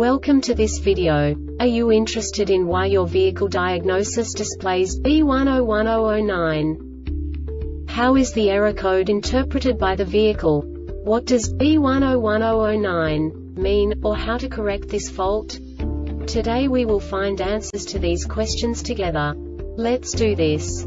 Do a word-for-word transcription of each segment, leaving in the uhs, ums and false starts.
Welcome to this video. Are you interested in why your vehicle diagnosis displays B one zero one zero zero nine? How is the error code interpreted by the vehicle? What does B one zero one zero zero nine mean, or how to correct this fault? Today we will find answers to these questions together. Let's do this.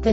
The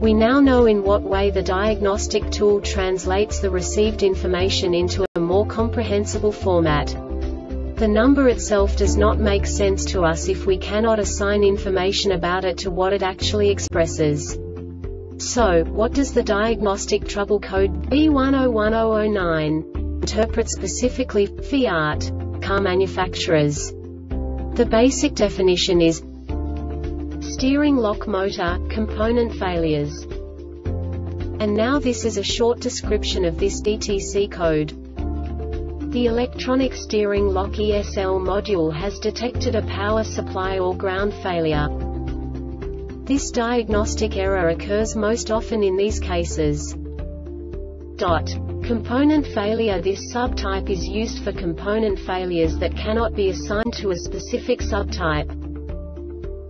We now know in what way the diagnostic tool translates the received information into a more comprehensible format. The number itself does not make sense to us if we cannot assign information about it to what it actually expresses. So, what does the diagnostic trouble code B one zero one zero zero nine interpret specifically for F I A T car manufacturers? The basic definition is steering lock motor, component failures. And now this is a short description of this D T C code. The electronic steering lock E S L module has detected a power supply or ground failure. This diagnostic error occurs most often in these cases. Dot. Component failure. This subtype is used for component failures that cannot be assigned to a specific subtype.